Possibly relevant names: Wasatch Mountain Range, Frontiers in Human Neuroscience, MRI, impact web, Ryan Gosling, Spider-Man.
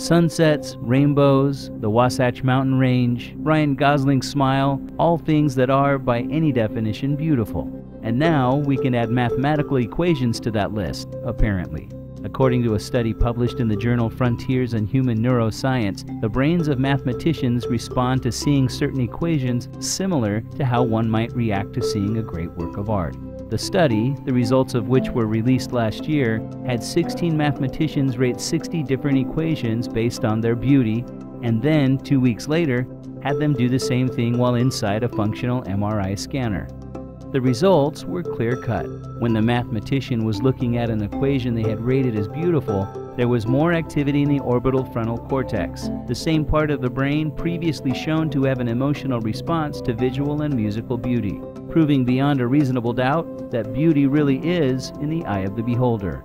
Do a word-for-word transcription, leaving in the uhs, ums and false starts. Sunsets, rainbows, the Wasatch Mountain Range, Ryan Gosling's smile, all things that are, by any definition, beautiful. And now we can add mathematical equations to that list, apparently. According to a study published in the journal Frontiers in Human Neuroscience, the brains of mathematicians respond to seeing certain equations similar to how one might react to seeing a great work of art. The study, the results of which were released last year, had sixteen mathematicians rate sixty different equations based on their beauty, and then, two weeks later, had them do the same thing while inside a functional M R I scanner. The results were clear-cut. When the mathematician was looking at an equation they had rated as beautiful, there was more activity in the orbital frontal cortex, the same part of the brain previously shown to have an emotional response to visual and musical beauty, proving beyond a reasonable doubt that beauty really is in the eye of the beholder.